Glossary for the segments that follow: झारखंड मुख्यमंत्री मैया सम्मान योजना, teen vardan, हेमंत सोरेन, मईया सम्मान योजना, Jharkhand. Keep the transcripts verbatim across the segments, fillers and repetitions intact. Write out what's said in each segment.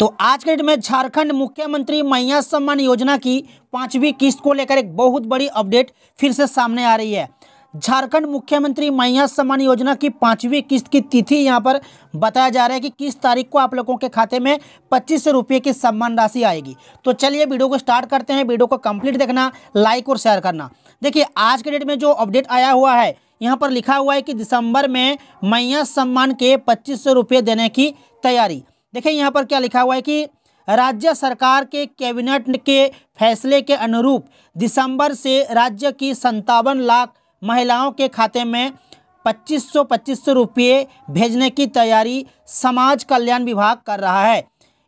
तो आज के डेट में झारखंड मुख्यमंत्री मैया सम्मान योजना की पांचवी किस्त को लेकर एक बहुत बड़ी अपडेट फिर से सामने आ रही है। झारखंड मुख्यमंत्री मैया सम्मान योजना की पांचवी किस्त की तिथि यहां पर बताया जा रहा है कि किस तारीख को आप लोगों के खाते में पच्चीस सौ रुपये की सम्मान राशि आएगी। तो चलिए वीडियो को स्टार्ट करते हैं, वीडियो को कंप्लीट देखना, लाइक और शेयर करना। देखिए आज के डेट में जो अपडेट आया हुआ है यहाँ पर लिखा हुआ है कि दिसंबर में मैया सम्मान के पच्चीस सौ रुपये देने की तैयारी। देखिए यहाँ पर क्या लिखा हुआ है कि राज्य सरकार के कैबिनेट के फैसले के अनुरूप दिसंबर से राज्य की संतावन लाख महिलाओं के खाते में पच्चीस सौ पच्चीस सौ रुपये भेजने की तैयारी समाज कल्याण विभाग कर रहा है।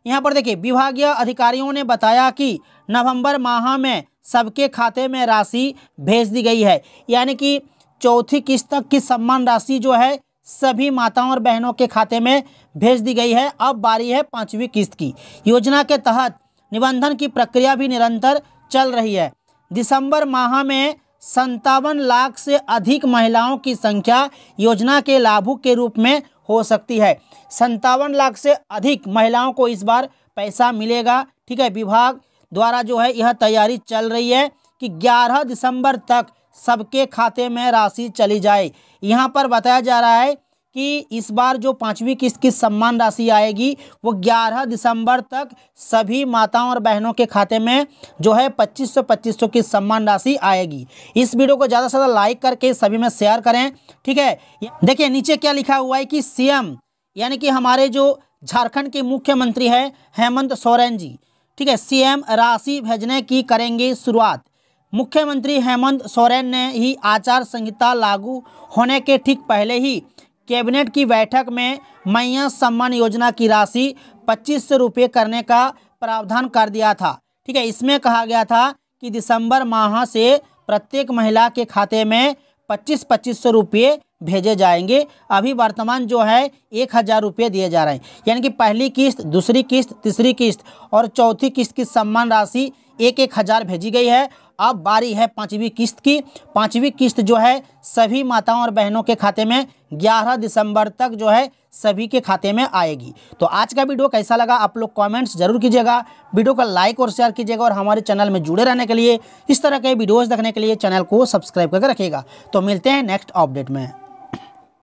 यहाँ पर देखिए विभागीय अधिकारियों ने बताया कि नवंबर माह में सबके खाते में राशि भेज दी गई है, यानी कि चौथी किस्त तक की सम्मान राशि जो है सभी माताओं और बहनों के खाते में भेज दी गई है। अब बारी है पांचवी किस्त की। योजना के तहत निबंधन की प्रक्रिया भी निरंतर चल रही है। दिसंबर माह में संतावन लाख से अधिक महिलाओं की संख्या योजना के लाभुक के रूप में हो सकती है। संतावन लाख से अधिक महिलाओं को इस बार पैसा मिलेगा, ठीक है। विभाग द्वारा जो है यह तैयारी चल रही है कि ग्यारह दिसंबर तक सबके खाते में राशि चली जाए। यहाँ पर बताया जा रहा है कि इस बार जो पांचवी किस्त की सम्मान राशि आएगी वो ग्यारह दिसंबर तक सभी माताओं और बहनों के खाते में जो है पच्चीस सौ पच्चीस सौ की सम्मान राशि आएगी। इस वीडियो को ज़्यादा से ज़्यादा लाइक करके सभी में शेयर करें, ठीक है। देखिए नीचे क्या लिखा हुआ है कि सीएम यानी कि हमारे जो झारखंड के मुख्यमंत्री हैं हेमंत सोरेन जी, ठीक है, सीएम राशि भेजने की करेंगे शुरुआत। मुख्यमंत्री हेमंत सोरेन ने ही आचार संहिता लागू होने के ठीक पहले ही कैबिनेट की बैठक में मैया सम्मान योजना की राशि पच्चीस सौ रुपये करने का प्रावधान कर दिया था, ठीक है। इसमें कहा गया था कि दिसंबर माह से प्रत्येक महिला के खाते में पच्चीस पच्चीस सौ रुपये भेजे जाएंगे। अभी वर्तमान जो है एक हज़ार रुपये दिए जा रहे हैं, यानी कि पहली किस्त, दूसरी किस्त, तीसरी किस्त और चौथी किस्त की सम्मान राशि एक एक हज़ार भेजी गई है। अब बारी है पांचवी किस्त की। पांचवी किस्त जो है सभी माताओं और बहनों के खाते में ग्यारह दिसंबर तक जो है सभी के खाते में आएगी। तो आज का वीडियो कैसा लगा आप लोग कमेंट्स जरूर कीजिएगा, वीडियो को लाइक और शेयर कीजिएगा और हमारे चैनल में जुड़े रहने के लिए, इस तरह के वीडियोज़ देखने के लिए चैनल को सब्सक्राइब करके रखिएगा। तो मिलते हैं नेक्स्ट अपडेट में।